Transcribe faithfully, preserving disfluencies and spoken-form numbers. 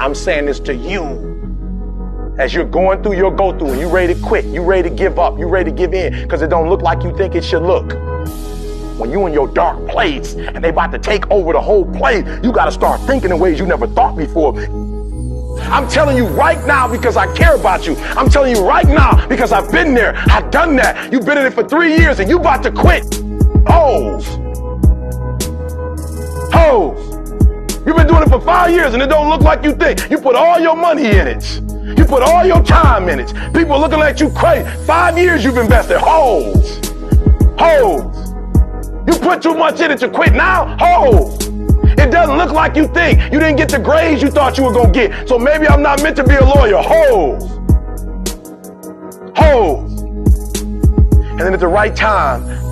I'm saying this to you. As you're going through your go-through and you're ready to quit, you're ready to give up, you're ready to give in, because it don't look like you think it should look. When you in your dark place and they about to take over the whole place, you got to start thinking in ways you never thought before. I'm telling you right now because I care about you. I'm telling you right now because I've been there, I've done that. You've been in it for three years and you about to quit. Hoes. Hoes. You've been doing it for five years and it don't look like you think. You put all your money in it. You put all your time in it. People are looking at you crazy. Five years you've invested. Hoes. Hoes. You put too much in it to quit now. Hoes. It doesn't look like you think. You didn't get the grades you thought you were going to get. So maybe I'm not meant to be a lawyer. Hoes. Hoes. And then at the right time,